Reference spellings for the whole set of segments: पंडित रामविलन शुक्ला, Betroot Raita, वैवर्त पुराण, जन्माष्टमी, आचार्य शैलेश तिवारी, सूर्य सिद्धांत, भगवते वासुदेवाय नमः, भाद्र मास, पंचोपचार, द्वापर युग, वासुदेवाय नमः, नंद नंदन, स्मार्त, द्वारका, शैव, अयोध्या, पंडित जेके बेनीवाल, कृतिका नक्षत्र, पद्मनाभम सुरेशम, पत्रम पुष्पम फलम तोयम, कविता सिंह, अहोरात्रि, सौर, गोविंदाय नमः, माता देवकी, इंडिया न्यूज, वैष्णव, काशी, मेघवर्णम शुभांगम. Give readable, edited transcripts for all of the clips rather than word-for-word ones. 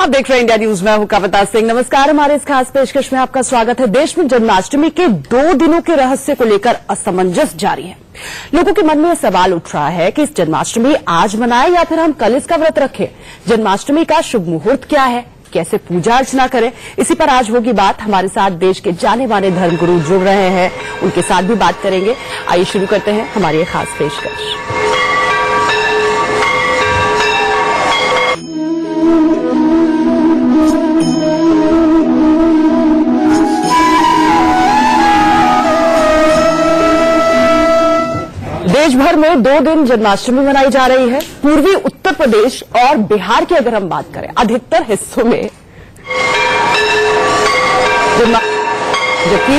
आप देख रहे हैं इंडिया न्यूज में हूं कविता सिंह। नमस्कार, हमारे इस खास पेशकश में आपका स्वागत है। देश में जन्माष्टमी के 2 दिनों के रहस्य को लेकर असमंजस जारी है। लोगों के मन में सवाल उठ रहा है कि इस जन्माष्टमी आज मनाएं या फिर हम कल इसका व्रत रखें। जन्माष्टमी का शुभ मुहूर्त क्या है, कैसे पूजा अर्चना करें, इसी पर आज होगी बात। हमारे साथ देश के जाने माने धर्मगुरु जुड़ रहे हैं, उनके साथ भी बात करेंगे। आइए शुरू करते हैं हमारी खास पेशकश। देश भर में 2 दिन जन्माष्टमी मनाई जा रही है। पूर्वी उत्तर प्रदेश और बिहार की अगर हम बात करें, अधिकतर हिस्सों में, जबकि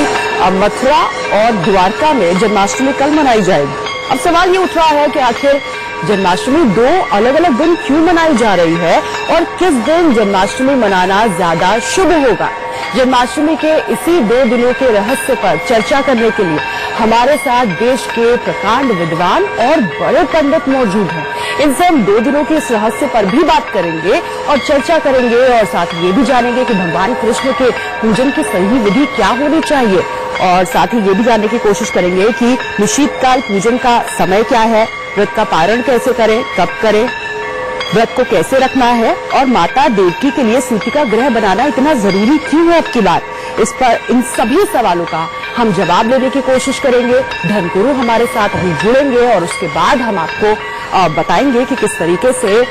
मथुरा और द्वारका में जन्माष्टमी कल मनाई जाएगी। अब सवाल ये उठ रहा है कि आखिर जन्माष्टमी 2 अलग अलग दिन क्यों मनाई जा रही है और किस दिन जन्माष्टमी मनाना ज्यादा शुभ होगा। जन्माष्टमी के इसी 2 दिनों के रहस्य पर चर्चा करने के लिए हमारे साथ देश के प्रकांड विद्वान और बड़े पंडित मौजूद हैं। इनसे हम 2 दिनों के इस रहस्य पर भी बात करेंगे और चर्चा करेंगे, और साथ ये भी जानेंगे कि भगवान कृष्ण के पूजन की सही विधि क्या होनी चाहिए, और साथ ही ये भी जानने की कोशिश करेंगे कि निशीतकाल पूजन का समय क्या है, व्रत का पारण कैसे करें, कब करें, व्रत को कैसे रखना है, और माता देवकी के लिए सूती का गृह बनाना इतना जरूरी क्यों है अब की बार। इस पर इन सभी सवालों का हम जवाब लेने की कोशिश करेंगे। धर्मगुरु हमारे साथ अभी जुड़ेंगे और उसके बाद हम आपको बताएंगे कि किस तरीके से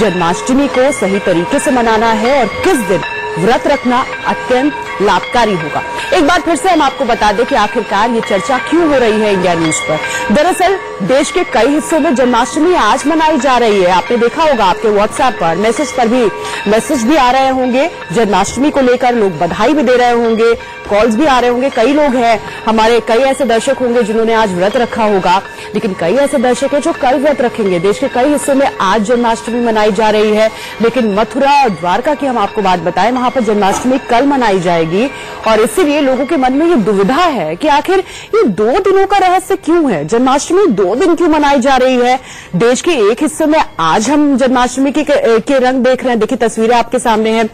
जन्माष्टमी को सही तरीके से मनाना है और किस दिन व्रत रखना अत्यंत लाभकारी होगा। एक बार फिर से हम आपको बता दें कि आखिरकार ये चर्चा क्यों हो रही है इंडिया न्यूज पर। दरअसल देश के कई हिस्सों में जन्माष्टमी आज मनाई जा रही है। आपने देखा होगा, आपके व्हाट्सएप पर मैसेज भी आ रहे होंगे। जन्माष्टमी को लेकर लोग बधाई भी दे रहे होंगे, कॉल्स भी आ रहे होंगे। कई लोग हैं, हमारे कई ऐसे दर्शक होंगे जिन्होंने आज व्रत रखा होगा, लेकिन कई ऐसे दर्शक हैं जो कल व्रत रखेंगे। देश के कई हिस्सों में आज जन्माष्टमी मनाई जा रही है, लेकिन मथुरा और द्वारका की हम आपको बात बताएं, वहां पर जन्माष्टमी कल मनाई जाएगी। और इसीलिए लोगों के मन में ये दुविधा है कि आखिर ये 2 दिनों का रहस्य क्यों है, जन्माष्टमी 2 दिन क्यों मनाई जा रही है। देश के एक हिस्से में आज हम जन्माष्टमी के रंग देख रहे हैं, देखिए तस्वीरें आपके सामने हैं,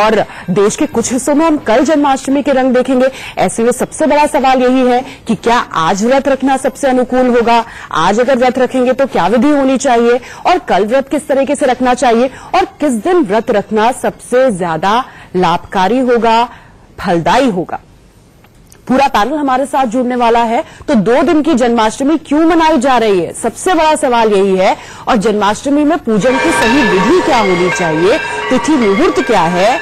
और देश के कुछ हिस्सों में हम कल जन्माष्टमी के रंग देखेंगे। ऐसे में सबसे बड़ा सवाल यही है कि क्या आज व्रत रखना सबसे अनुकूल होगा, आज अगर व्रत रखेंगे तो क्या विधि होनी चाहिए, और कल व्रत किस तरीके से रखना चाहिए, और किस दिन व्रत रखना सबसे ज्यादा लाभकारी होगा, फलदायी होगा। पूरा पैनल हमारे साथ जुड़ने वाला है। तो 2 दिन की जन्माष्टमी क्यों मनाई जा रही है, सबसे बड़ा सवाल यही है, और जन्माष्टमी में पूजन की सही विधि क्या होनी चाहिए, तिथि मुहूर्त क्या है।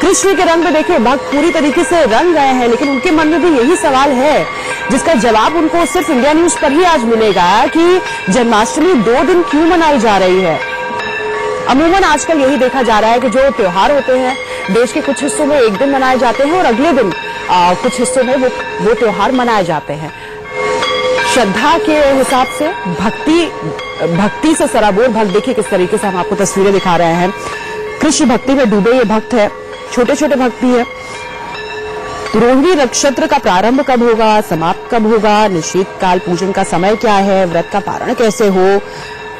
कृष्ण के रंग में देखिए, भक्त पूरी तरीके से रंग गए हैं, लेकिन उनके मन में भी यही सवाल है जिसका जवाब उनको सिर्फ इंडिया न्यूज पर ही आज मिलेगा कि जन्माष्टमी 2 दिन क्यों मनाई जा रही है। अमूमन आजकल यही देखा जा रहा है कि जो त्योहार होते हैं देश के कुछ हिस्सों में एक दिन मनाए जाते हैं और अगले दिन कुछ हिस्सों में वो त्योहार मनाए जाते हैं। श्रद्धा के हिसाब से भक्ति से सराबोर भक्त, देखिए किस तरीके से हम आपको तस्वीरें दिखा रहे हैं। कृष्ण भक्ति में डूबे ये भक्त है, छोटे छोटे भक्त भी है। रोहिणी नक्षत्र का प्रारंभ कब होगा, समाप्त कब होगा, निशीतकाल पूजन का समय क्या है, व्रत का पारण कैसे हो,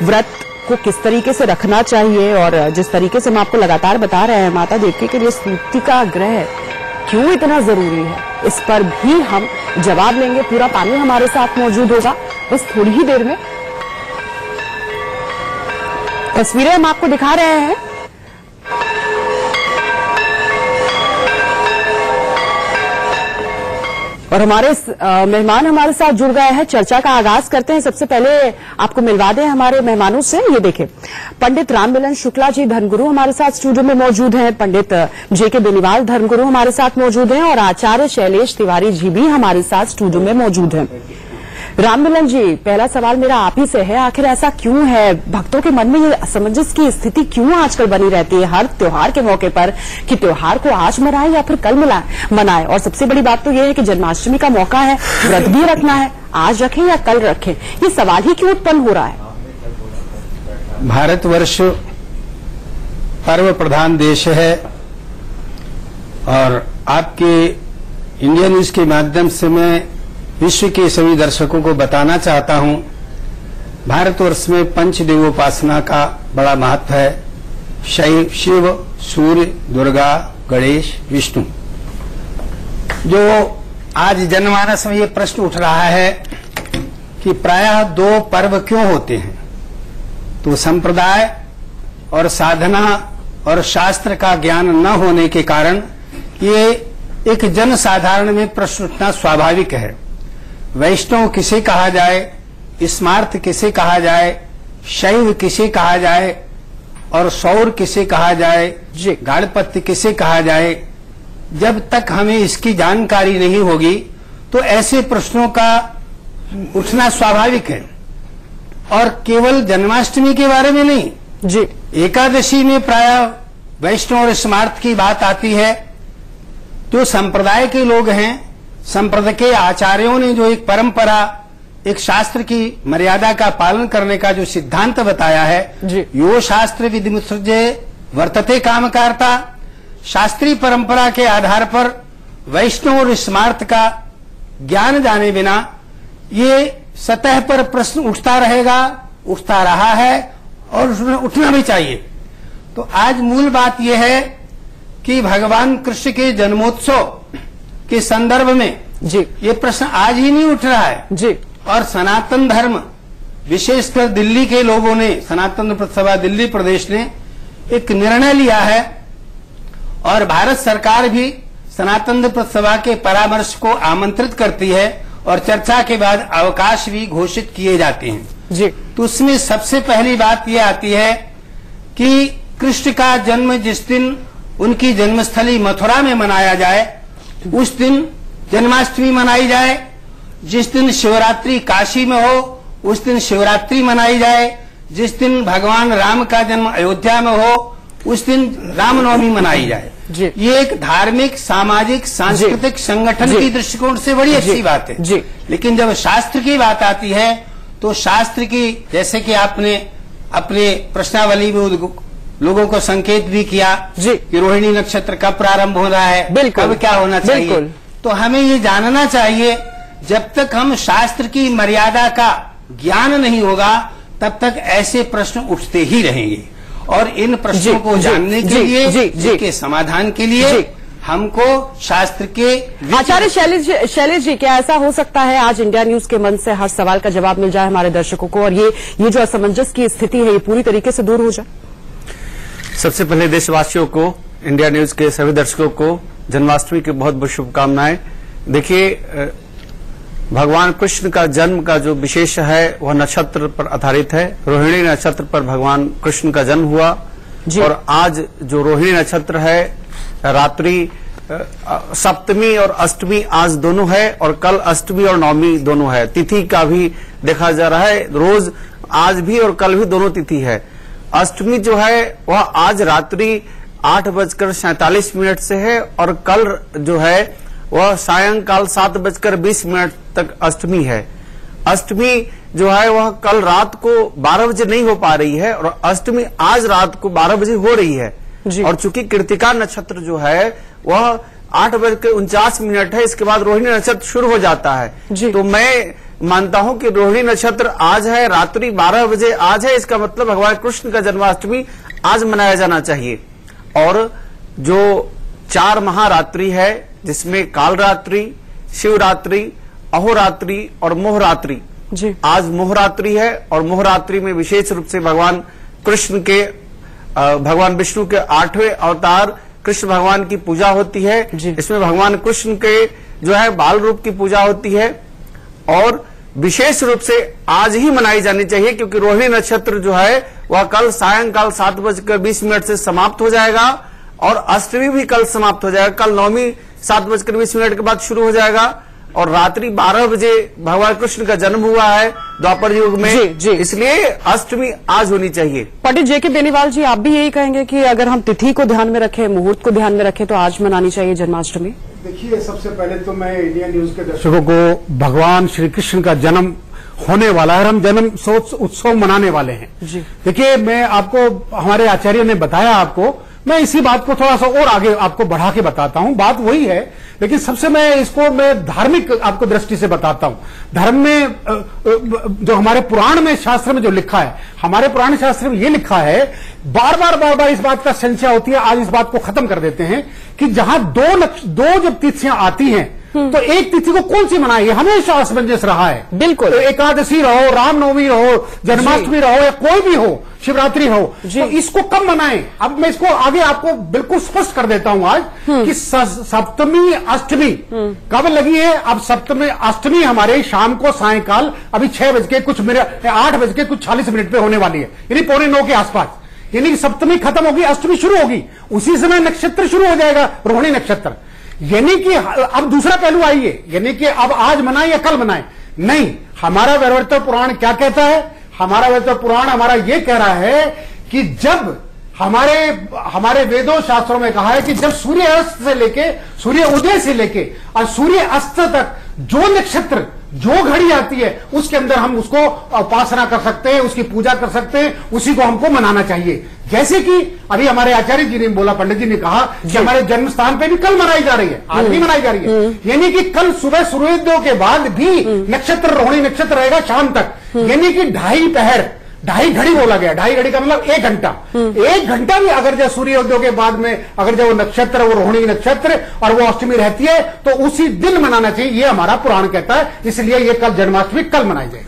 व्रत को किस तरीके से रखना चाहिए, और जिस तरीके से हम आपको लगातार बता रहे हैं माता देवकी के लिए सूती का ग्रह क्यों इतना जरूरी है, इस पर भी हम जवाब लेंगे। पूरा पैनल हमारे साथ मौजूद होगा बस थोड़ी ही देर में। तस्वीरें हम आपको दिखा रहे हैं। और हमारे मेहमान हमारे साथ जुड़ गए हैं। चर्चा का आगाज करते हैं। सबसे पहले आपको मिलवा दें हमारे मेहमानों से। ये देखें, पंडित रामविलन शुक्ला जी धर्मगुरु हमारे साथ स्टूडियो में मौजूद हैं, पंडित जेके बेनीवाल धर्मगुरु हमारे साथ मौजूद हैं, और आचार्य शैलेश तिवारी जी भी हमारे साथ स्टूडियो में मौजूद हैं। राममिलन जी, पहला सवाल मेरा आप ही से है, आखिर ऐसा क्यों है, भक्तों के मन में ये असमंजस की स्थिति क्यों आजकल बनी रहती है हर त्योहार के मौके पर, कि त्योहार को आज मनाएं या फिर कल मनाएं। और सबसे बड़ी बात तो ये है कि जन्माष्टमी का मौका है, व्रत भी रखना है, आज रखें या कल रखें, ये सवाल ही क्यों उत्पन्न हो रहा है। भारतवर्ष पर्व प्रधान देश है, और आपके इंडिया न्यूज के माध्यम से मैं विश्व के सभी दर्शकों को बताना चाहता हूं, भारतवर्ष में पंचदेवोपासना का बड़ा महत्व है। शैव सूर्य, दुर्गा, गणेश, विष्णु। जो आज जनमानस में ये प्रश्न उठ रहा है कि प्रायः दो पर्व क्यों होते हैं, तो संप्रदाय और साधना और शास्त्र का ज्ञान न होने के कारण ये एक जन साधारण में प्रश्न उठना स्वाभाविक है। वैष्णव किसे कहा जाए, स्मार्त किसे कहा जाए, शैव किसे कहा जाए और सौर किसे कहा जाए, गणपत्य किसे कहा जाए, जब तक हमें इसकी जानकारी नहीं होगी तो ऐसे प्रश्नों का उठना स्वाभाविक है। और केवल जन्माष्टमी के बारे में नहीं जी, एकादशी में प्रायः वैष्णव और स्मार्त की बात आती है। जो संप्रदाय के लोग हैं, संप्रदाय के आचार्यों ने जो एक परंपरा, एक शास्त्र की मर्यादा का पालन करने का जो सिद्धांत बताया है, यो शास्त्र विधिमुत्सृज्य वर्तते कामकार्ता, शास्त्रीय परंपरा के आधार पर वैष्णव और स्मार्त का ज्ञान जाने बिना ये सतह पर प्रश्न उठता रहेगा, उठता रहा है और उठना भी चाहिए। तो आज मूल बात यह है कि भगवान कृष्ण के जन्मोत्सव के संदर्भ में जी ये प्रश्न आज ही नहीं उठ रहा है जी। और सनातन धर्म, विशेषकर दिल्ली के लोगों ने, सनातन सभा दिल्ली प्रदेश ने एक निर्णय लिया है और भारत सरकार भी सनातन सभा के परामर्श को आमंत्रित करती है और चर्चा के बाद अवकाश भी घोषित किए जाते हैं जी। तो उसमें सबसे पहली बात यह आती है कि कृष्ण का जन्म जिस दिन उनकी जन्मस्थली मथुरा में मनाया जाए, उस दिन जन्माष्टमी मनाई जाए। जिस दिन शिवरात्रि काशी में हो, उस दिन शिवरात्रि मनाई जाए। जिस दिन भगवान राम का जन्म अयोध्या में हो, उस दिन रामनवमी मनाई जाए। ये एक धार्मिक, सामाजिक, सांस्कृतिक संगठन की दृष्टिकोण से बड़ी अच्छी बात है जी। लेकिन जब शास्त्र की बात आती है तो शास्त्र की, जैसे कि आपने अपने प्रश्नावली में लोगों को संकेत भी किया कि रोहिणी नक्षत्र कब प्रारंभ हो रहा है, कब क्या होना चाहिए, तो हमें ये जानना चाहिए। जब तक हम शास्त्र की मर्यादा का ज्ञान नहीं होगा तब तक ऐसे प्रश्न उठते ही रहेंगे। और इन प्रश्नों को जानने के लिए, इसके समाधान के लिए हमको शास्त्र के आचार्य शैलेश जी, क्या ऐसा हो सकता है आज इंडिया न्यूज के मंच से हर सवाल का जवाब मिल जाए हमारे दर्शकों को और ये जो असमंजस की स्थिति है ये पूरी तरीके से दूर हो जाए? सबसे पहले देशवासियों को, इंडिया न्यूज के सभी दर्शकों को जन्माष्टमी की बहुत बहुत शुभकामनाएं। देखिए, भगवान कृष्ण का जन्म का जो विशेष है वह नक्षत्र पर आधारित है। रोहिणी नक्षत्र पर भगवान कृष्ण का जन्म हुआ और आज जो रोहिणी नक्षत्र है, रात्रि सप्तमी और अष्टमी आज दोनों है और कल अष्टमी और नवमी दोनों है। तिथि का भी देखा जा रहा है, रोज आज भी और कल भी दोनों तिथि है। अष्टमी जो है वह आज रात्रि 8:47 से है और कल जो है वह सायंकाल 7:20 तक अष्टमी है। अष्टमी जो है वह कल रात को 12 बजे नहीं हो पा रही है और अष्टमी आज रात को 12 बजे हो रही है। और चूंकि कृतिका नक्षत्र जो है वह 8:49 है, इसके बाद रोहिणी नक्षत्र शुरू हो जाता है। तो मैं मानता हूं कि रोहिणी नक्षत्र आज है, रात्रि 12 बजे आज है, इसका मतलब भगवान कृष्ण का जन्माष्टमी आज मनाया जाना चाहिए। और जो 4 महारात्रि है जिसमें कालरात्रि, शिवरात्रि, अहोरात्रि और मोहरात्रि, आज मोहरात्रि है और मोहरात्रि में विशेष रूप से भगवान कृष्ण के, भगवान विष्णु के 8वें अवतार कृष्ण भगवान की पूजा होती है। इसमें भगवान कृष्ण के जो है बाल रूप की पूजा होती है और विशेष रूप से आज ही मनाई जानी चाहिए क्योंकि रोहिणी नक्षत्र जो है वह कल सायंकाल 7:20 से समाप्त हो जाएगा और अष्टमी भी कल समाप्त हो जाएगा। कल नवमी 7:20 के बाद शुरू हो जाएगा और रात्रि 12 बजे भगवान कृष्ण का जन्म हुआ है द्वापर युग में जी। इसलिए अष्टमी आज होनी चाहिए। पंडित जेके बेनीवाल जी, आप भी यही कहेंगे कि अगर हम तिथि को ध्यान में रखें, मुहूर्त को ध्यान में रखें तो आज मनानी चाहिए जन्माष्टमी? देखिए, सबसे पहले तो मैं इंडिया न्यूज के दर्शकों को भगवान श्री कृष्ण का जन्म होने वाला है, हम जन्म उत्सव मनाने वाले हैं। देखिए, मैं आपको, हमारे आचार्य ने बताया आपको मैं इसी बात को थोड़ा सा और आगे आपको बढ़ा के बताता हूं। बात वही है, लेकिन सबसे मैं इसको धार्मिक आपको दृष्टि से बताता हूं। धर्म में जो हमारे पुराण में शास्त्र में जो लिखा है, हमारे पुराण शास्त्र में ये लिखा है, बार बार इस बात का संशय होती है, आज इस बात को खत्म कर देते हैं कि जहां दो जब तिथियां आती हैं तो एक तिथि को कौन सी मनाई, हमेशा असमंजस रहा है। बिल्कुल, तो एकादशी रहो, रामनवमी रहो, जन्माष्टमी रहो या कोई भी हो, शिवरात्रि हो, तो इसको कब मनाएं। अब मैं इसको आगे आपको बिल्कुल स्पष्ट कर देता हूं आज कि सप्तमी अष्टमी कब लगी है। अब सप्तमी अष्टमी हमारे शाम को सायकाल अभी 8:46 पे होने वाली है, यानी 8:45 के आसपास, यानी कि सप्तमी खत्म होगी, अष्टमी शुरू होगी। उसी समय नक्षत्र शुरू हो जाएगा, रोहिणी नक्षत्र। यानी कि अब दूसरा पहलू आइए, यानी कि अब आज मनाएं या कल मनाएं, नहीं। हमारा वैवर्त पुराण क्या कहता है, हमारा वैवर्त पुराण हमारा ये कह रहा है कि जब हमारे वेदों शास्त्रों में कहा है कि जब सूर्य उदय से लेके और सूर्य अस्त तक जो नक्षत्र जो घड़ी आती है उसके अंदर हम उसको उपासना कर सकते हैं, उसकी पूजा कर सकते हैं, उसी को हमको मनाना चाहिए। जैसे कि अभी हमारे आचार्य जी ने बोला, पंडित जी ने कहा कि हमारे जन्म स्थान पर भी कल मनाई जा रही है, आज भी मनाई जा रही है, यानी कि कल सुबह सूर्योदय के बाद भी नक्षत्र रोहिणी नक्षत्र रहेगा शाम तक, यानी कि ढाई घड़ी बोला गया। ढाई घड़ी का मतलब एक घंटा भी अगर जब सूर्योदय के बाद में अगर जब वो नक्षत्र वो रोहिणी नक्षत्र और वो अष्टमी रहती है तो उसी दिन मनाना चाहिए, ये हमारा पुराण कहता है। इसलिए ये कल जन्माष्टमी कल मनाई जाए,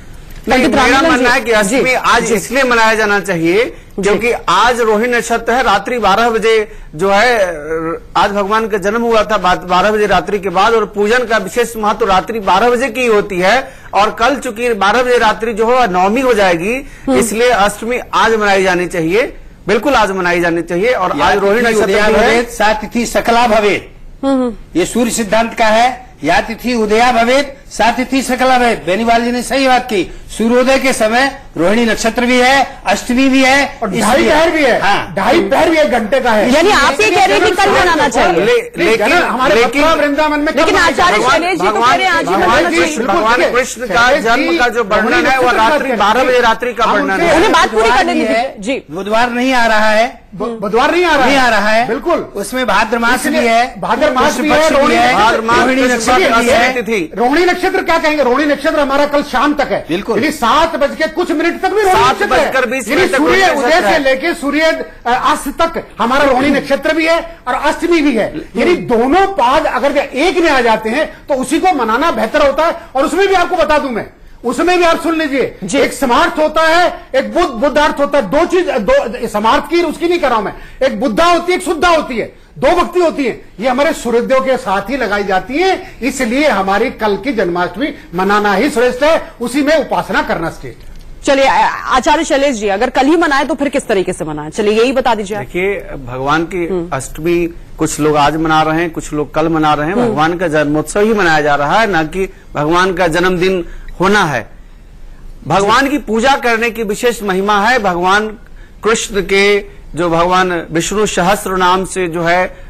लेकिन मेरा मानना है कि अष्टमी आज इसलिए मनाया जाना चाहिए क्योंकि आज रोहिणी नक्षत्र है। रात्रि 12 बजे जो है आज भगवान का जन्म हुआ था 12 बजे रात्रि के बाद, और पूजन का विशेष महत्व रात्रि 12 बजे की होती है। और कल चूंकि 12 बजे रात्रि जो है नवमी हो जाएगी, इसलिए अष्टमी आज मनाई जानी चाहिए, बिल्कुल आज मनाई जानी चाहिए। और आज रोहिणी नक्षत्र सा तिथि सकला भवेद, ये सूर्य सिद्धांत का है, या तिथि उदया भवेद सा तिथि सकला भवेद। बेनीवाल जी ने सही बात की, सूर्योदय के समय रोहिणी नक्षत्र भी है, अष्टमी भी है और ढाई पहर भी है। ढाई पहर भी एक घंटे का है, यानी आप ये कह रहे हैं कि कल मनाना चाहिए। लेकिन हमारे वृंदावन में लेकिन आचार्य शैलेश जी भगवान कृष्ण का जन्म का जो वर्णन है वो रात्रि 12 बजे रात्रि का वर्णन है। बात पूरी कर लेनी है जी, बुधवार नहीं आ रहा है, बुधवार नहीं आ रहा है बिल्कुल। उसमें भाद्र मास भी है, भाद्र मास भी है, रोहिणी नक्षत्र भी है। रोहिणी नक्षत्र क्या कहेंगे, रोहिणी नक्षत्र हमारा कल शाम तक है, बिल्कुल 7:00 तक भी रोहिणी नक्षत्र, सूर्य उदय से लेके सूर्य अस्त तक हमारा रोहिणी नक्षत्र भी है और अष्टमी भी है। यानी दोनों पाद अगर एक में आ जाते हैं तो उसी को मनाना बेहतर होता है। और उसमें भी आपको बता दूं मैं, उसमें भी आप सुन लीजिए, एक स्मार्त होता है, एक बुद्धार्थ होता है। दो चीज, दो स्मार्त की उसकी नहीं कर रहा हूं मैं, एक बुद्धा होती है, एक शुद्धा होती है, दो भक्ति होती है, ये हमारे सूर्योदय के साथ ही लगाई जाती है। इसलिए हमारी कल की जन्माष्टमी मनाना ही श्रेष्ठ है, उसी में उपासना करना श्रेष्ठ। चलिए आचार्य शैलेश जी, अगर कल ही मनाए तो फिर किस तरीके से मनाए, चलिए यही बता दीजिए। देखिए भगवान की अष्टमी कुछ लोग आज मना रहे हैं, कुछ लोग कल मना रहे हैं। भगवान का जन्मोत्सव ही मनाया जा रहा है, न कि भगवान का जन्मदिन होना है। भगवान की पूजा करने की विशेष महिमा है। भगवान कृष्ण के जो भगवान विष्णु सहस्त्र नाम से जो है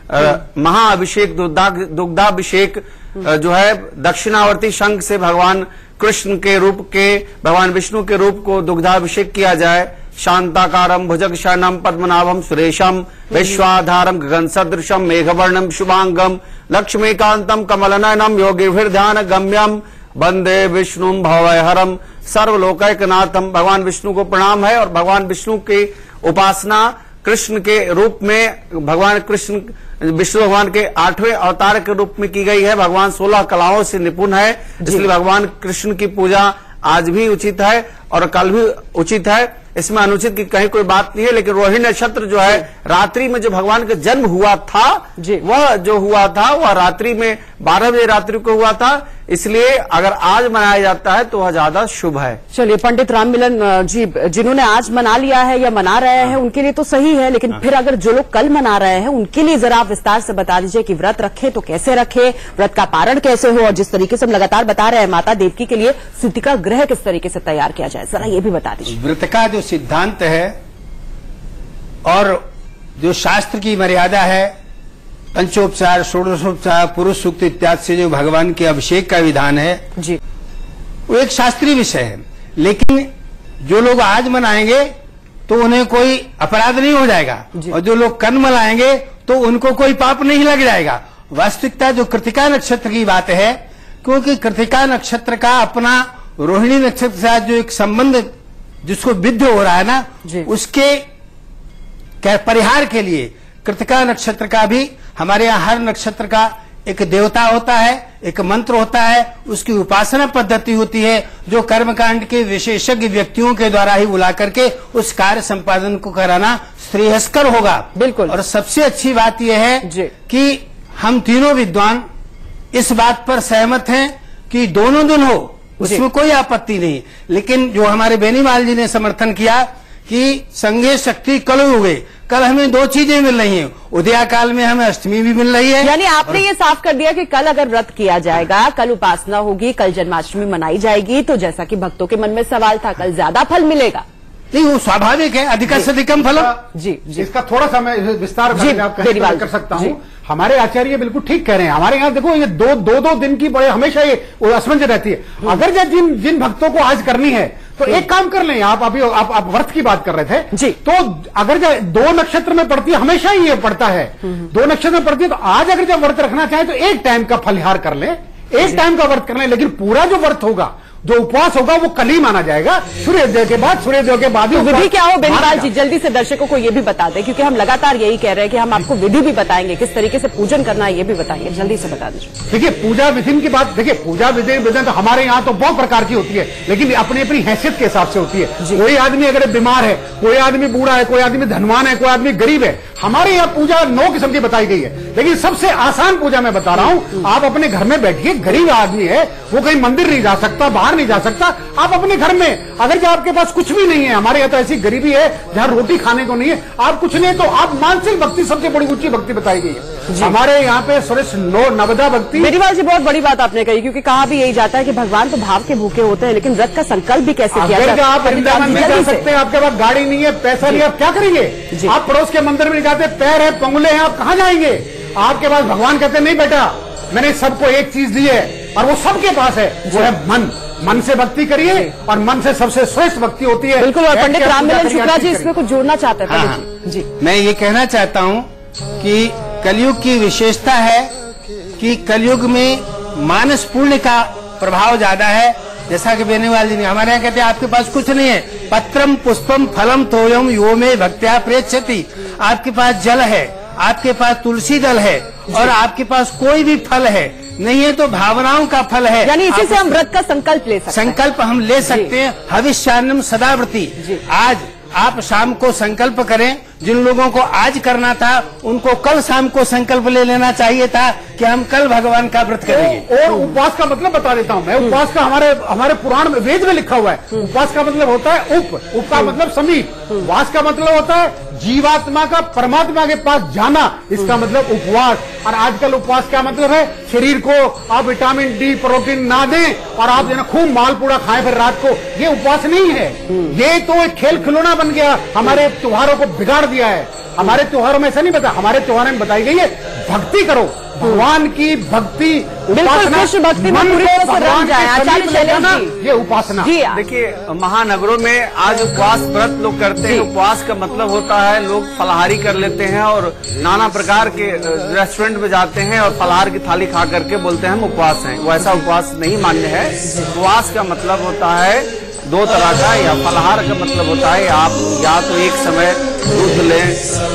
महाअभिषेक, दुग्धा अभिषेक जो है, दक्षिणावर्ती शंख से भगवान कृष्ण के रूप के भगवान विष्णु के रूप को दुग्धा अभिषेक किया जाए। शांताकारम भुजगशयनम पद्मनाभम सुरेशम विश्वाधारम गगन सदृशम मेघवर्णम शुभांगम लक्ष्मीकांतम कमलनयनम योगिभिर्ध्यान गम्यम वंदे विष्णु भवहरम सर्वलोकैकनाथम। भगवान विष्णु को प्रणाम है और भगवान विष्णु की उपासना कृष्ण के रूप में, भगवान कृष्ण विष्णु भगवान के 8वें अवतार के रूप में की गई है। भगवान 16 कलाओं से निपुण है, इसलिए भगवान कृष्ण की पूजा आज भी उचित है और कल भी उचित है, इसमें अनुचित की कहीं कोई बात नहीं है। लेकिन रोहिणी नक्षत्र जो है रात्रि में जो भगवान का जन्म हुआ था, वह जो हुआ था वह रात्रि में 12 बजे रात्रि को हुआ था, इसलिए अगर आज मनाया जाता है तो वह ज्यादा शुभ है। चलिए पंडित रामविलन जी, जिन्होंने आज मना लिया है या मना रहे हैं उनके लिए तो सही है, लेकिन फिर अगर जो लोग कल मना रहे हैं उनके लिए जरा आप विस्तार से बता दीजिए कि व्रत रखें तो कैसे रखें, व्रत का पारण कैसे हो, और जिस तरीके से हम लगातार बता रहे हैं माता देवकी के लिए सूतिका गृह किस तरीके से तैयार किया जाए, जरा ये भी बता दीजिए। व्रत का जो सिद्धांत है और जो शास्त्र की मर्यादा है, पंचोपचार, षोडशोपचार, पुरुष सूक्त इत्यादि से जो भगवान के अभिषेक का विधान है जी, वो एक शास्त्रीय विषय है। लेकिन जो लोग आज मनाएंगे तो उन्हें कोई अपराध नहीं हो जाएगा, और जो लोग कर्म लाएंगे तो उनको कोई पाप नहीं लग जाएगा। वास्तविकता जो कृतिका नक्षत्र की बात है, क्योंकि कृतिका नक्षत्र का अपना रोहिणी नक्षत्र के साथ जो एक संबंध जिसको विद्ध हो रहा है ना, उसके परिहार के लिए कृतिका नक्षत्र का भी, हमारे यहाँ हर नक्षत्र का एक देवता होता है, एक मंत्र होता है, उसकी उपासना पद्धति होती है, जो कर्मकांड के विशेषज्ञ व्यक्तियों के द्वारा ही बुला करके उस कार्य संपादन को कराना श्रेयस्कर होगा। बिल्कुल। और सबसे अच्छी बात यह है कि हम तीनों विद्वान इस बात पर सहमत हैं कि दोनों दिन हो, उसमें कोई आपत्ति नहीं। लेकिन जो हमारे बेनीवाल जी ने समर्थन किया कि संगे शक्ति कलयुगे, कल हमें दो चीजें मिल रही हैं, उदयाकाल में हमें अष्टमी भी मिल रही है। यानी आपने ये साफ कर दिया कि कल अगर व्रत किया जाएगा, कल उपासना होगी, कल जन्माष्टमी मनाई जाएगी, तो जैसा कि भक्तों के मन में सवाल था, कल ज्यादा फल मिलेगा। नहीं, वो स्वाभाविक है, अधिक से अधिकम फल। जी, इसका थोड़ा सा मैं विस्तार कर सकता हूँ। हमारे आचार्य बिल्कुल ठीक कह रहे हैं। हमारे यहाँ देखो ये दो दिन की बड़े हमेशा ये असमंजस रहती है। अगर जिन भक्तों को आज करनी है तो एक काम कर लें, आप अभी आप व्रत की बात कर रहे थे जी, तो अगर जब दो नक्षत्र में पड़ती है, हमेशा ही ये पड़ता है, दो नक्षत्र में पड़ती है, तो आज अगर जब व्रत रखना चाहे तो एक टाइम का फलिहार कर लें, एक टाइम का व्रत कर लें, लेकिन पूरा जो व्रत होगा, जो उपवास होगा, वो कल ही माना जाएगा, सूर्योदय के बाद। सूर्योदय के बाद ही विधि क्या हो बेनीवाल जी, जल्दी से दर्शकों को ये भी बता दें, क्योंकि हम लगातार यही कह रहे हैं कि हम आपको विधि भी बताएंगे, किस तरीके से पूजन करना है ये भी बताएंगे, जल्दी से बता दीजिए। देखिए पूजा विधि की बात, देखिए पूजा विधि तो हमारे यहाँ तो बहुत प्रकार की होती है, लेकिन अपनी अपनी हैसियत के हिसाब से होती है। कोई आदमी अगर बीमार है, कोई आदमी बूढ़ा है, कोई आदमी धनवान है, कोई आदमी गरीब है। हमारे यहाँ पूजा 9 किस्म की बताई गई है, लेकिन सबसे आसान पूजा मैं बता रहा हूँ, आप अपने घर में बैठिए। गरीब आदमी है, वो कहीं मंदिर नहीं जा सकता, बाहर नहीं जा सकता, आप अपने घर में, अगर जो आपके पास कुछ भी नहीं है, हमारे यहाँ तो ऐसी गरीबी है जहाँ रोटी खाने को नहीं है, आप कुछ नहीं तो आप मानसिक भक्ति, सबसे बड़ी ऊंची भक्ति बताई गई है हमारे यहाँ पे, श्रेष्ठ नवदा भक्ति। बेनीवाल जी बहुत बड़ी बात आपने कही, क्योंकि कहा भी यही जाता है कि भगवान तो भाव के भूखे होते हैं, लेकिन व्रत का संकल्प भी कैसे किया जाए। आप वृंदावन में जा सकते हैं, आपके पास गाड़ी नहीं है, पैसा नहीं है, आप क्या करेंगे? आप पड़ोस के मंदिर में जाते, पैर है, पंगुले हैं, आप कहाँ जाएंगे? आपके पास भगवान कहते नहीं बेटा, मैंने सबको एक चीज दी है और वो सबके पास है, वो है मन। मन से भक्ति करिए, और मन से सबसे श्रेष्ठ भक्ति होती है। बिल्कुल। और पंडित रामविलन शुक्ला जी इसमें कुछ जोड़ना चाहते थे। जी, मैं ये कहना चाहता हूँ कि कलयुग की विशेषता है कि कलयुग में मानस पुण्य का प्रभाव ज्यादा है, जैसा कि बेनीवाल जी ने। हमारे यहाँ कहते हैं आपके पास कुछ नहीं है, पत्रम पुष्पम फलम तोयम यो में भक्त्या प्रेक्षति। आपके पास जल है, आपके पास तुलसी दल है, और आपके पास कोई भी फल है नहीं है तो भावनाओं का फल है। यानी इसी से हम व्रत का संकल्प ले सकते हैं। संकल्प हम ले सकते हैं। हविष्यान्नम सदाव्रती। आज आप शाम को संकल्प करें, जिन लोगों को आज करना था उनको कल शाम को संकल्प ले लेना चाहिए था कि हम कल भगवान का व्रत करेंगे। और उपवास का मतलब बता देता हूँ मैं। उपवास का हमारे पुराण में, वेद में लिखा हुआ है, उपवास का मतलब होता है उप का मतलब समीप, वास का मतलब होता है जीवात्मा का परमात्मा के पास जाना, इसका मतलब उपवास। और आजकल उपवास क्या मतलब है? शरीर को आप विटामिन डी प्रोटीन ना दें और आप खूब मालपुड़ा खाएं फिर रात को, ये उपवास नहीं है। ये तो एक खेल खिलौना बन गया, हमारे त्योहारों को बिगाड़ दिया है। हमारे त्योहारों में ऐसा नहीं बता, हमारे त्योहारों में बताई गई है भक्ति करो, भगवान की भक्ति, कृष्ण भक्ति में पूरी तरह से रम जाए। आचार्य शैलेश, ये उपासना। देखिए महानगरों में आज उपवास व्रत लोग करते हैं। उपवास का मतलब होता है लोग फलाहारी कर लेते हैं और नाना प्रकार के रेस्टोरेंट में जाते हैं और फलाहार की थाली खा करके बोलते हैं हम उपवास हैं। वैसा उपवास नहीं मान्य है। उपवास का मतलब होता है दो तरह का, या फलाहार का मतलब होता है आप या तो एक समय दूध लें,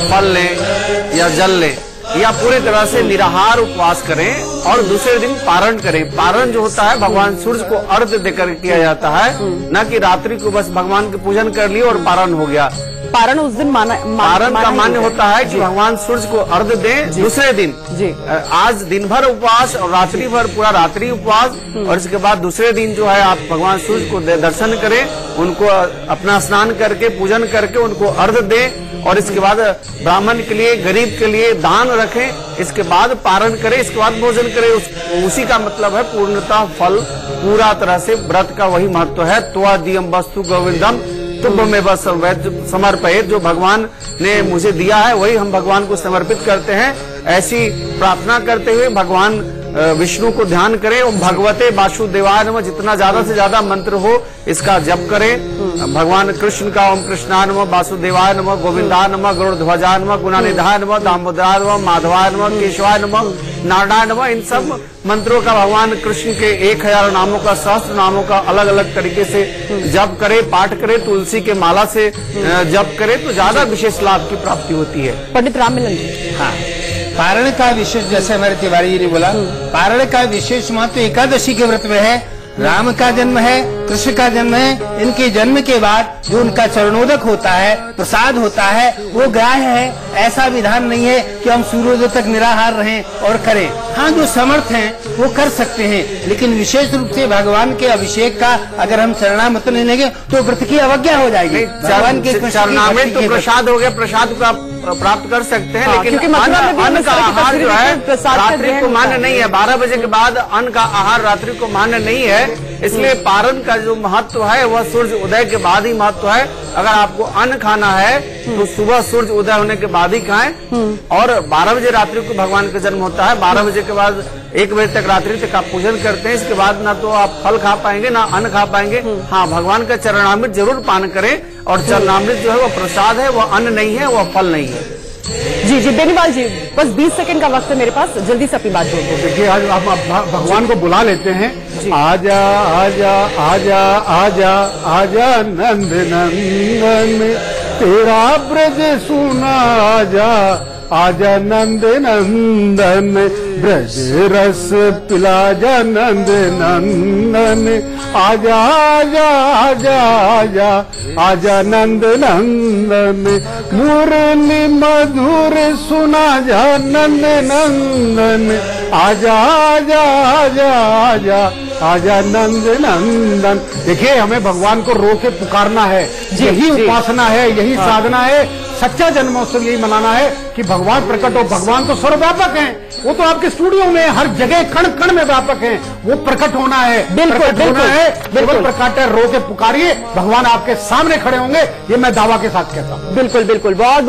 फल लें या जल लें, या पूरे तरह से निराहार उपवास करें और दूसरे दिन पारण करें। पारण जो होता है भगवान सूर्य को अर्घ्य देकर किया जाता है, न कि रात्रि को बस भगवान के पूजन कर लिए और पारण हो गया। पारण उस दिन पारण का मान्य होता है कि भगवान सूर्य को अर्घ्य दें दूसरे दिन। आज दिन भर उपवास और रात्रि भर पूरा रात्रि उपवास, और इसके बाद दूसरे दिन जो है आप भगवान सूर्य को दर्शन करें, उनको अपना स्नान करके पूजन करके उनको अर्घ्य दें, और इसके बाद ब्राह्मण के लिए, गरीब के लिए दान रखें, इसके बाद पारण करें, इसके बाद भोजन करें। उसी का मतलब है पूर्णता फल। पूरा तरह से व्रत का वही महत्व है। त्वा दियम वस्तु गोविंदम तुम में बस समर्पित, जो भगवान ने मुझे दिया है वही हम भगवान को समर्पित करते हैं। ऐसी प्रार्थना करते हुए भगवान विष्णु को ध्यान करें। ओम भगवते वासुदेवाय नमः जितना ज्यादा से ज्यादा मंत्र हो इसका जप करें। भगवान कृष्ण का ओम कृष्णाय नमः, वासुदेवाय नमः, गोविंदाय नमः, गरुड़ ध्वजाय नमः, गुणानिधाय नमः, दामोदराय नमः, माधवाय नमः, केशवाय नमः, नारायणाय नमः। इन सब मंत्रों का भगवान कृष्ण के 1000 नामों का, सहस्त्र नामों का अलग अलग तरीके से जप करे, पाठ करे, तुलसी के माला से जप करे तो ज्यादा विशेष लाभ की प्राप्ति होती है। पंडित रामविलन जी, हाँ, पारण का विशेष, जैसे हमारे तिवारी जी ने बोला, पारण का विशेष महत्व एकादशी के व्रत में है। राम का जन्म है, कृष्ण का जन्म है, इनके जन्म के बाद जो उनका चरणोदक होता है, प्रसाद होता है, वो ग्राह्य है। ऐसा विधान नहीं है कि हम सूर्योदय तक निराहार रहें और करें। हाँ, जो समर्थ हैं वो कर सकते हैं, लेकिन विशेष रूप से भगवान के अभिषेक का अगर हम चरणामृत नहीं लेंगे तो व्रत की अवज्ञा हो जाएगी। भगवान के चरणामृत तो प्रसाद हो गया, प्रसाद का प्राप्त कर सकते हैं, लेकिन अन्न का आहार जो है रात्रि को मान्य नहीं है। 12 बजे के बाद अन्न का आहार रात्रि को मान्य नहीं है, इसलिए पारण का जो महत्व है वह सूर्य उदय के बाद ही महत्व है। अगर आपको अन्न खाना है तो सुबह सूर्य उदय होने के बाद ही खाएं। और 12 बजे रात्रि को भगवान का जन्म होता है, 12 बजे के बाद 1 बजे तक रात्रि तक आप पूजन करते हैं। इसके बाद ना तो आप फल खा पाएंगे ना अन्न खा पाएंगे। हाँ, भगवान का चरणामृत जरूर पान करें, और चरणामृत जो है वो प्रसाद है, वो अन्न नहीं है, वो फल नहीं है। जी जी बेनीवाल जी, बस 20 सेकंड का वक्त है मेरे पास, जल्दी से अपनी बात बोलो। देखिए, आज आप भगवान को बुला लेते हैं, आजा आजा आजा आजा आजा नंद नंदन, तेरा ब्रज सुना, आजा आजा नंद नंदन, ब्रज रस पिला जा नंद नंदन, आजा आजा आजा आजा आजा नंद नंदन, मुरली मधुर सुना जा नंद नंदन, आजा आजा आजा आजा आजा नंद नंदन। देखिए, हमें भगवान को रो के पुकारना है, यही उपासना है, यही साधना है। सच्चा जन्मोत्सव यही मनाना है कि भगवान प्रकट हो। भगवान तो सर्वव्यापक हैं, वो तो आपके स्टूडियो में हर जगह कण कण में व्यापक हैं, वो प्रकट होना है, प्रकट होना है, बिल्कुल प्रकट है। रो के पुकारिए, भगवान आपके सामने खड़े होंगे, ये मैं दावा के साथ कहता हूँ। बिल्कुल बिल्कुल, बहुत